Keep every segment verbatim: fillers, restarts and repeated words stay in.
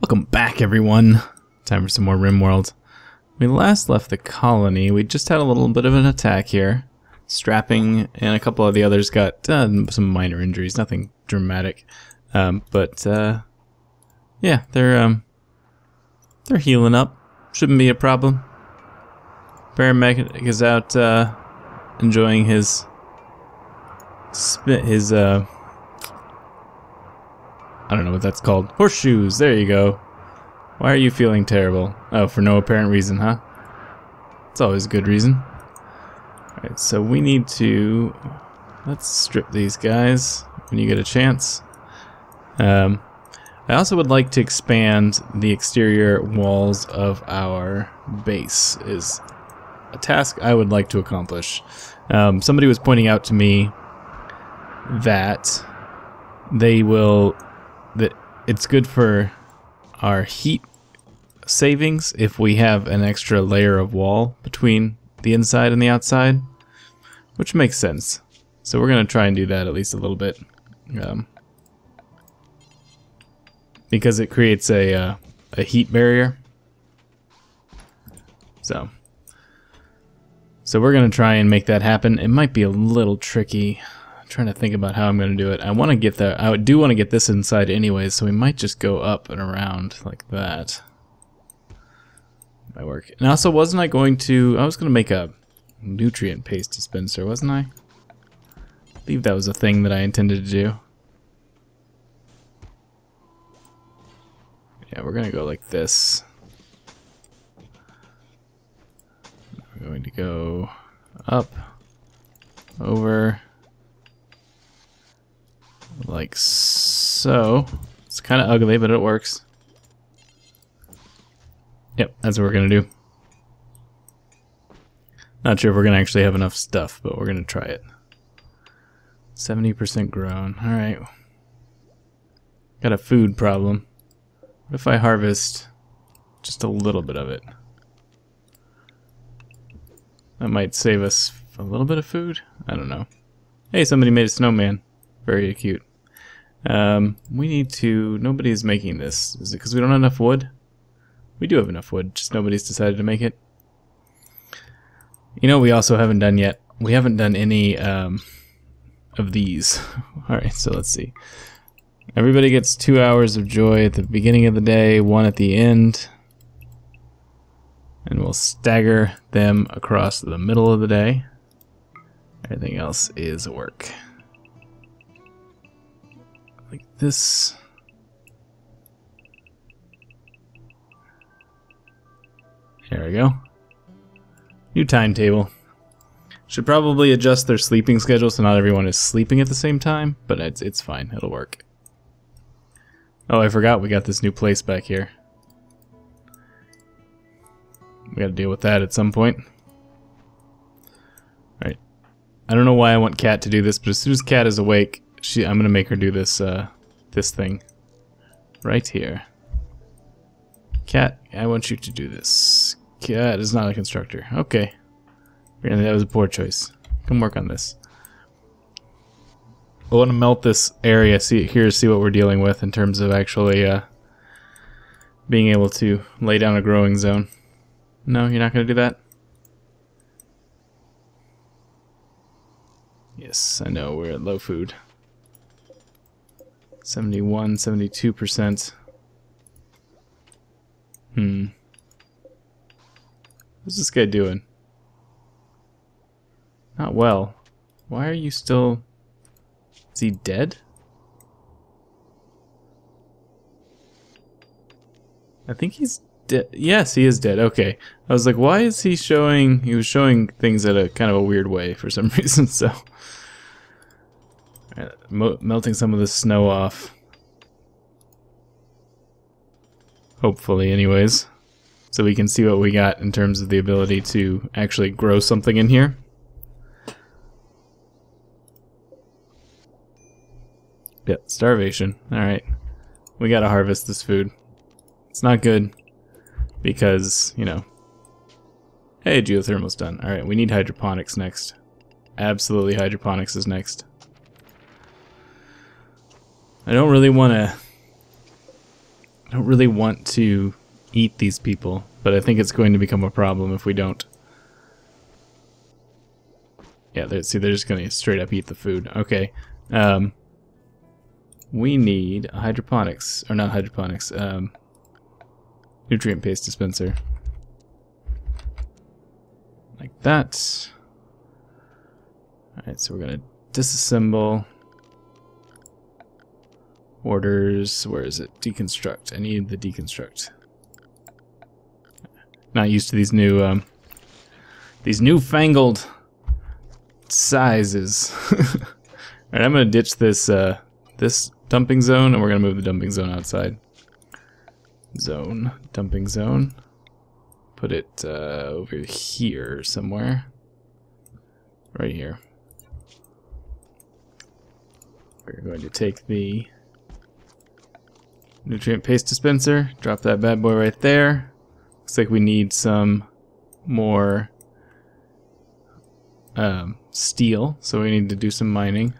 Welcome back, everyone. Time for some more RimWorld. We last left the colony. We just had a little bit of an attack here. Strapping and a couple of the others got uh, some minor injuries, nothing dramatic. Um, but uh, yeah, they're um, they're healing up. Shouldn't be a problem. Paramedic is out uh, enjoying his spit his uh. I don't know what that's called. Horseshoes, there you go. Why are you feeling terrible? Oh, for no apparent reason, huh? It's always a good reason. Alright, so we need to... Let's strip these guys when you get a chance. Um, I also would like to expand the exterior walls of our base, is a task I would like to accomplish. Um, somebody was pointing out to me that they will... that it's good for our heat savings if we have an extra layer of wall between the inside and the outside, which makes sense. So we're gonna try and do that at least a little bit, um, because it creates a uh, a heat barrier. So, so we're gonna try and make that happen. It might be a little tricky. Trying to think about how I'm going to do it. I want to get that. I do want to get this inside anyways, so we might just go up and around like that. Might work. And also, wasn't I going to? I was going to make a nutrient paste dispenser, wasn't I? I believe that was a thing that I intended to do. Yeah, we're going to go like this. We're going to go up, over. Like so. It's kind of ugly, but it works. Yep, that's what we're going to do. Not sure if we're going to actually have enough stuff, but we're going to try it. seventy percent grown. Alright. Got a food problem. What if I harvest just a little bit of it? That might save us a little bit of food? I don't know. Hey, somebody made a snowman. Very acute. Um, we need to... Nobody's making this. Is it because we don't have enough wood? We do have enough wood, just nobody's decided to make it. You know, we also haven't done yet. We haven't done any um, of these. Alright, so let's see. Everybody gets two hours of joy at the beginning of the day, one at the end. And we'll stagger them across the middle of the day. Everything else is work. Like this. There we go. New timetable. Should probably adjust their sleeping schedule so not everyone is sleeping at the same time, but it's, it's fine. It'll work. Oh, I forgot we got this new place back here. We gotta deal with that at some point. Alright. I don't know why I want Cat to do this, but as soon as Cat is awake, She, I'm gonna make her do this, uh, this thing, right here. Cat, I want you to do this. Cat is not a constructor. Okay, that was a poor choice. Come work on this. I want to melt this area. See here, see what we're dealing with in terms of actually uh, being able to lay down a growing zone. No, you're not gonna do that. Yes, I know we're at low food. seventy-one, seventy-two percent. Hmm. What's this guy doing? Not well. Why are you still... Is he dead? I think he's dead. Yes, he is dead. Okay. I was like, why is he showing... He was showing things in a kind of a weird way for some reason, so... Melting some of the snow off. Hopefully, anyways. So we can see what we got in terms of the ability to actually grow something in here. Yep, starvation. Alright. We gotta harvest this food. It's not good. Because, you know... Hey, geothermal's done. Alright, we need hydroponics next. Absolutely, hydroponics is next. I don't really want to... I don't really want to eat these people, but I think it's going to become a problem if we don't. Yeah, they're, see, they're just going to straight up eat the food. Okay. Um, we need hydroponics, or not hydroponics, um, nutrient paste dispenser. Like that. Alright, so we're going to disassemble. Orders, where is it? Deconstruct. I need the deconstruct. Not used to these new, um, these newfangled sizes. Alright, I'm gonna ditch this uh, this dumping zone, and we're gonna move the dumping zone outside. Zone, dumping zone. Put it uh, over here somewhere. Right here. We're going to take the nutrient paste dispenser, drop that bad boy right there. Looks like we need some more um, steel, so we need to do some mining.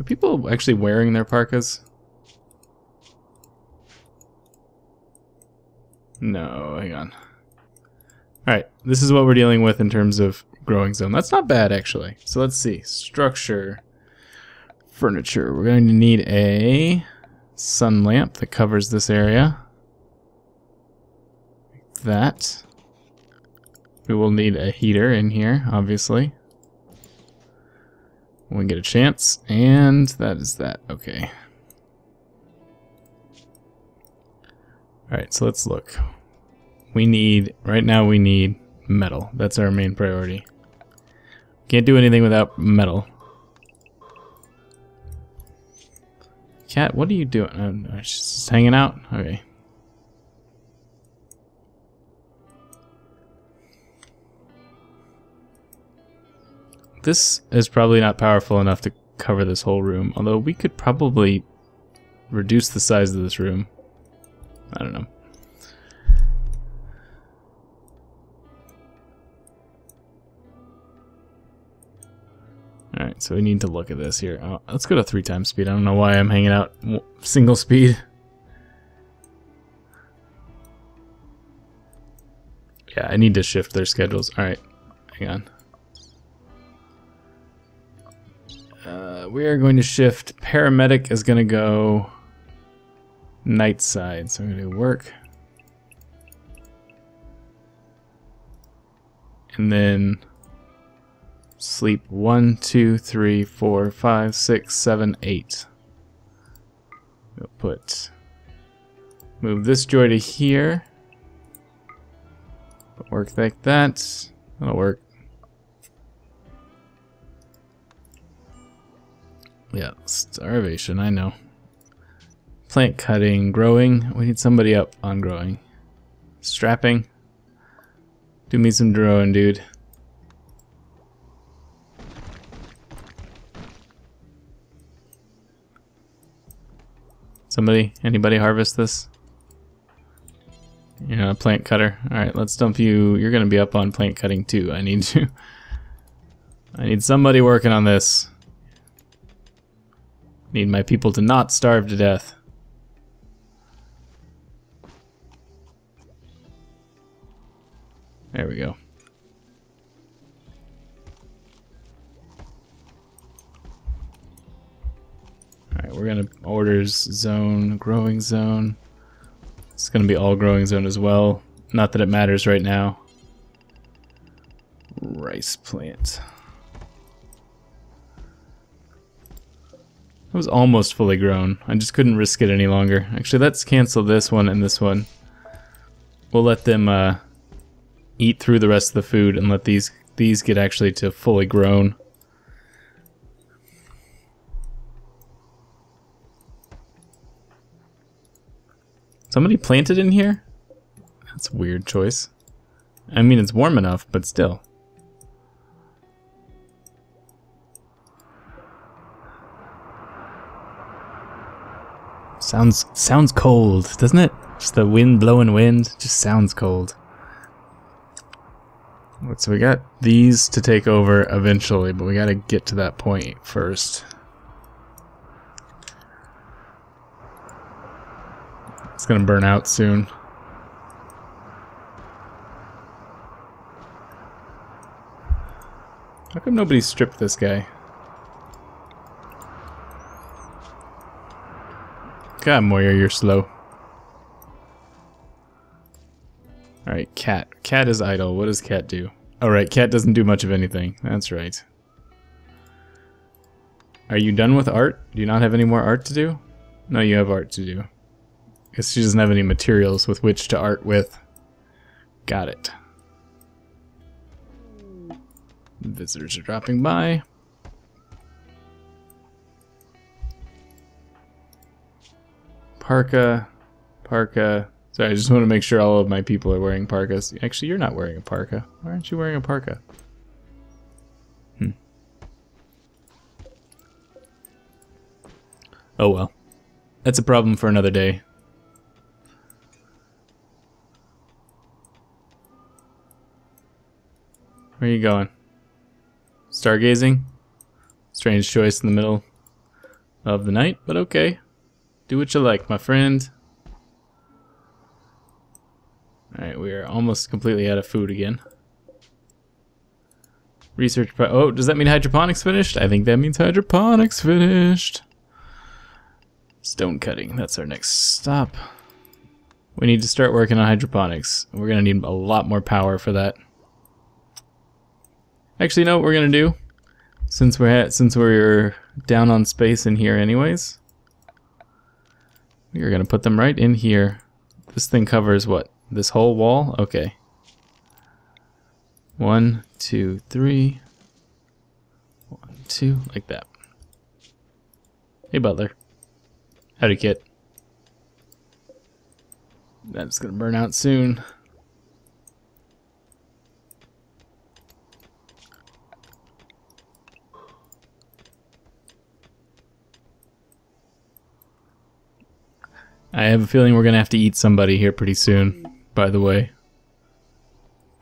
Are people actually wearing their parkas? No, hang on. Alright, this is what we're dealing with in terms of growing zone. That's not bad, actually. So let's see. Structure. Furniture. We're going to need a sun lamp that covers this area. Like that. We will need a heater in here, obviously. When we get a chance. And that is that. Okay. Alright, so let's look. We need, right now we need metal. That's our main priority. Can't do anything without metal. Cat, what are you doing? Oh, she's just hanging out? Okay. This is probably not powerful enough to cover this whole room, although we could probably reduce the size of this room. I don't know. Alright, so we need to look at this here. Oh, let's go to three times speed. I don't know why I'm hanging out single speed. Yeah, I need to shift their schedules. Alright, hang on. Uh, we are going to shift. Paramedic is going to go night side. So I'm going to do work. And then sleep one, two, three, four, five, six, seven, eight. We'll put, move this joy to here. Put work like that. That'll work. Yeah, starvation, I know. Plant cutting, growing. We need somebody up on growing. Strapping. Do me some drone, dude. Somebody, anybody harvest this? You're not a plant cutter. Alright, let's dump you. You're gonna be up on plant cutting too. I need you. I need somebody working on this. Need my people to not starve to death. There we go. Alright, we're gonna orders zone, growing zone. It's gonna be all growing zone as well. Not that it matters right now. Rice plant. It was almost fully grown. I just couldn't risk it any longer. Actually, let's cancel this one and this one. We'll let them uh, eat through the rest of the food and let these these get actually to fully grown. Somebody planted in here? That's a weird choice. I mean, it's warm enough, but still. Sounds sounds cold, doesn't it? Just the wind blowing wind just sounds cold. out. So we got these to take over eventually, but we got to get to that point first. It's going to burn out soon. How come nobody stripped this guy? God, Moyer, you're slow. Alright, Cat. Cat is idle. What does Cat do? Alright, Cat doesn't do much of anything. That's right. Are you done with art? Do you not have any more art to do? No, you have art to do. Guess she doesn't have any materials with which to art with. Got it. Visitors are dropping by. Parka. Parka. Sorry, I just want to make sure all of my people are wearing parkas. Actually, you're not wearing a parka. Why aren't you wearing a parka? Hmm. Oh well. That's a problem for another day. Where are you going? Stargazing? Strange choice in the middle of the night, but okay. Do what you like, my friend. Alright, we are almost completely out of food again. Research. Oh, does that mean hydroponics finished? I think that means hydroponics finished. Stone cutting. That's our next stop. We need to start working on hydroponics. We're going to need a lot more power for that. Actually, you know what we're going to do? Since we're, at, since we're down on space in here anyways, we're going to put them right in here. This thing covers what? This whole wall? Okay. One, two, three. One, two. Like that. Hey, Butler. Howdy, kid. That's going to burn out soon. I have a feeling we're going to have to eat somebody here pretty soon. By the way,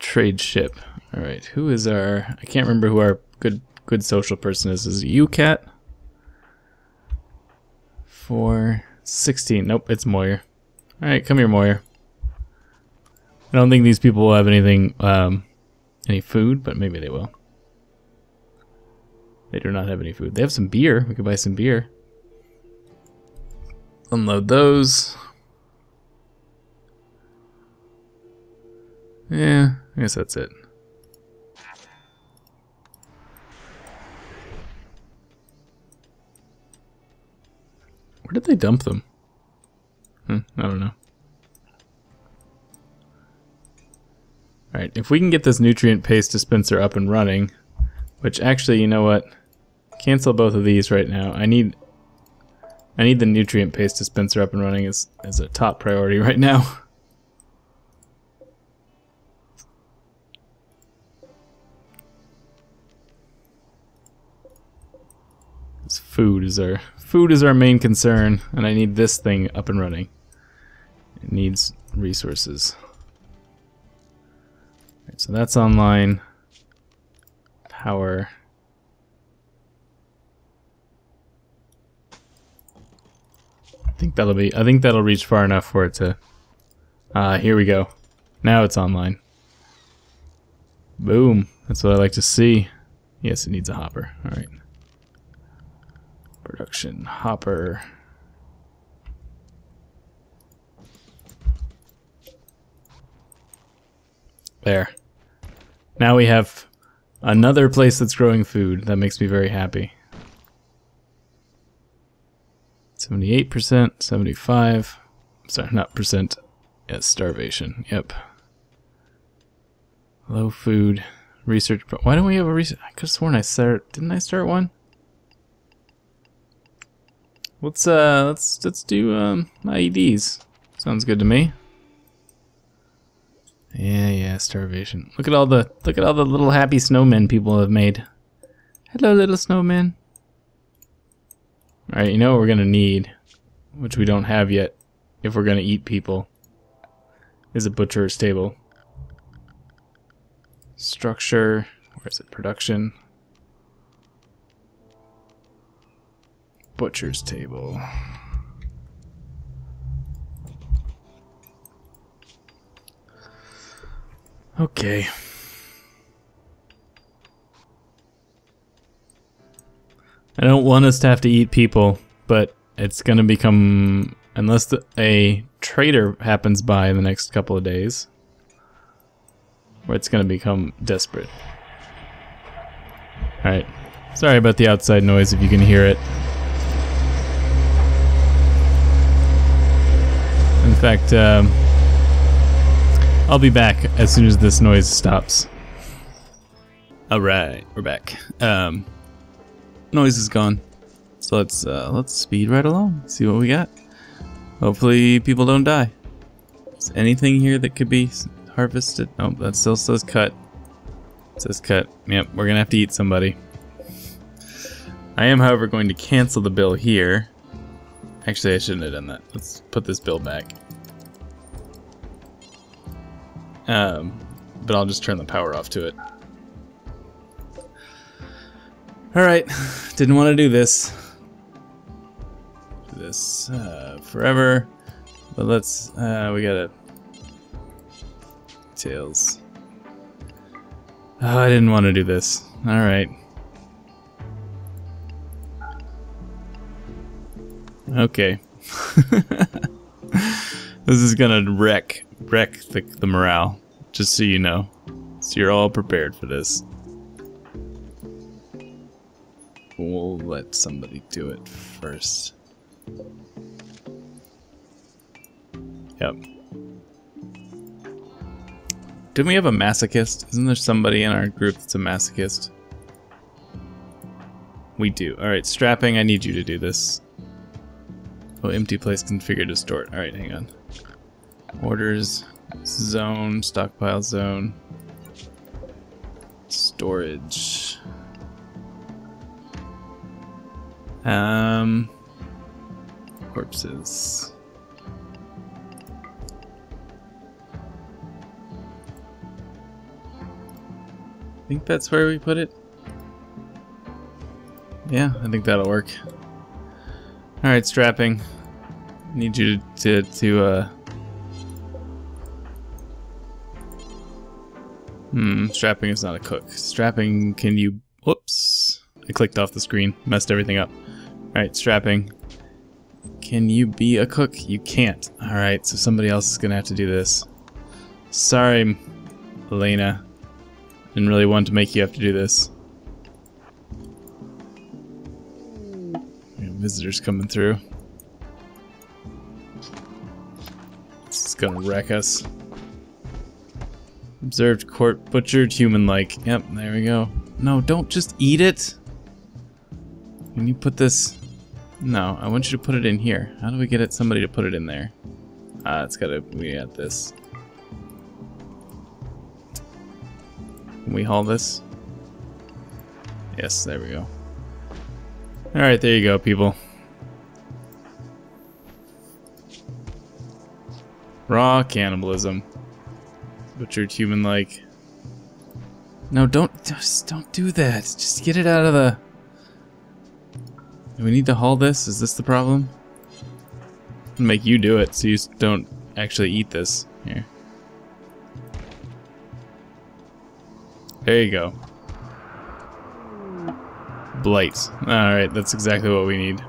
trade ship. All right, who is our? I can't remember who our good good social person is. Is it you, Cat? Four sixteen. Nope, it's Moyer. All right, come here, Moyer. I don't think these people will have anything, um, any food, but maybe they will. They do not have any food. They have some beer. We could buy some beer. Unload those. Yeah, I guess that's it. Where did they dump them? Hmm, I don't know. Alright, if we can get this nutrient paste dispenser up and running, which actually, you know what? Cancel both of these right now. I need I need the nutrient paste dispenser up and running as, as a top priority right now. This food is our food is our main concern, and I need this thing up and running. It needs resources. Alright, so that's online. Power. I think that'll be, I think that'll reach far enough for it to, ah, uh, here we go. Now it's online. Boom. That's what I like to see. Yes, it needs a hopper. All right. Production hopper. There. Now we have another place that's growing food. That makes me very happy. seventy-eight percent, seventy-five, sorry, not percent, yes, starvation, yep. Low food, research, but why don't we have a research, I could have sworn I started, didn't I start one? Let's, uh, let's, let's do, um, I E Ds, sounds good to me. Yeah, yeah, starvation. Look at all the, look at all the little happy snowmen people have made. Hello, little snowman. Alright, you know what we're gonna need, which we don't have yet, if we're gonna eat people, is a butcher's table. structure, where is it, production, butcher's table. Okay. I don't want us to have to eat people, but it's going to become, unless the, a trader happens by in the next couple of days, where it's going to become desperate. Alright. Sorry about the outside noise if you can hear it. In fact, um... I'll be back as soon as this noise stops. Alright, we're back. Um, noise is gone. So let's uh, let's speed right along. See what we got. Hopefully people don't die. Is anything here that could be harvested? Oh, that still says cut. It says cut. Yep, we're gonna have to eat somebody. I am, however, going to cancel the bill here. Actually, I shouldn't have done that. Let's put this bill back. Um, but I'll just turn the power off to it. Alright, didn't want to do this. Do this uh, forever. But let's, uh, we gotta... Tails. Oh, I didn't want to do this. Alright. Okay. This is gonna wreck. wreck the, the morale, just so you know, so you're all prepared for this. We'll let somebody do it first. Yep. Didn't we have a masochist? Isn't there somebody in our group that's a masochist? We do. Alright, strapping, I need you to do this. Oh, empty place, configure, distort. Alright, hang on. Orders, zone, stockpile zone, storage. Um, corpses. I think that's where we put it. Yeah, I think that'll work. All right, strapping. Need you to to, to uh. Hmm, strapping is not a cook. Strapping, can you... Whoops. I clicked off the screen. Messed everything up. Alright, strapping. Can you be a cook? You can't. Alright, so somebody else is gonna have to do this. Sorry, Elena. Didn't really want to make you have to do this. Visitors coming through. This is gonna wreck us. Observed, court, butchered, human-like. Yep, there we go. No, don't just eat it! Can you put this... No, I want you to put it in here. How do we get it? Somebody to put it in there? Ah, uh, it's gotta... We got this. Can we haul this? Yes, there we go. Alright, there you go, people. Raw cannibalism. Butchered human-like. No, don't just don't do that. Just get it out of the. Do we need to haul this? Is this the problem? I'll make you do it so you don't actually eat this. Here. There you go. Blight. Alright, that's exactly what we need.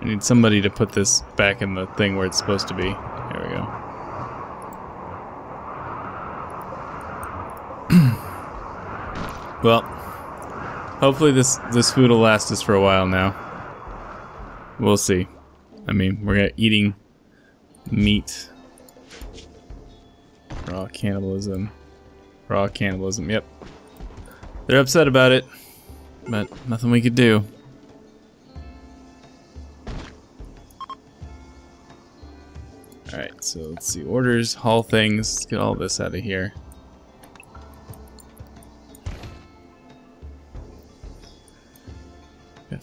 I need somebody to put this back in the thing where it's supposed to be. There we go. Well, hopefully this this food will last us for a while now. We'll see. I mean, we're eating meat. Raw cannibalism. Raw cannibalism, yep. They're upset about it, but nothing we could do. Alright, so let's see. Orders, haul things. Let's get all this out of here.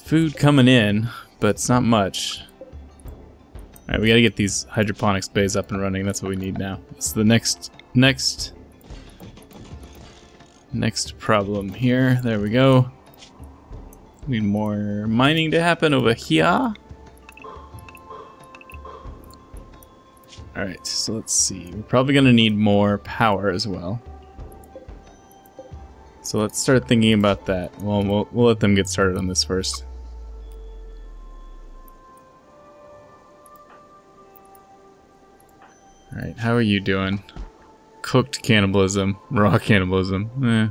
Food coming in, but it's not much. Alright, we gotta get these hydroponics bays up and running. That's what we need now. It's the next next Next problem here. There we go. Need more mining to happen over here. Alright, so let's see. We're probably going to need more power as well. So let's start thinking about that. Well, we'll, we'll let them get started on this first. Alright, how are you doing? Cooked cannibalism. Raw cannibalism. Eh.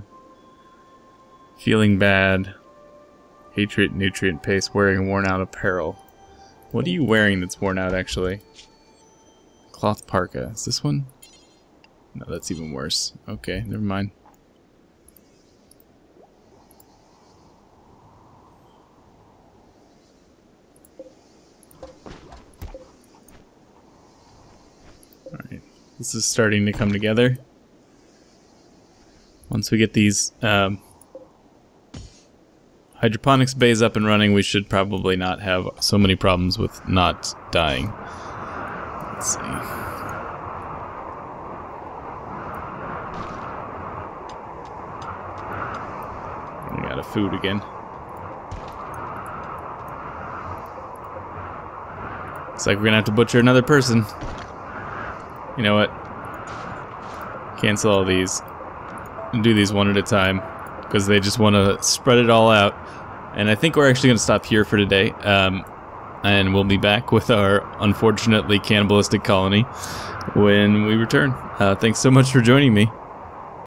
Feeling bad. Hatred, nutrient paste, wearing worn out apparel. What are you wearing that's worn out, actually? Cloth parka. Is this one? No, that's even worse. Okay, never mind. Alright, this is starting to come together. Once we get these um, hydroponics bays up and running, we should probably not have so many problems with not dying. Let's see. Running out of food again. Looks like we're gonna have to butcher another person. You know what? Cancel all these and do these one at a time because they just want to spread it all out. And I think we're actually gonna stop here for today. Um, And we'll be back with our unfortunately cannibalistic colony when we return. Uh, thanks so much for joining me.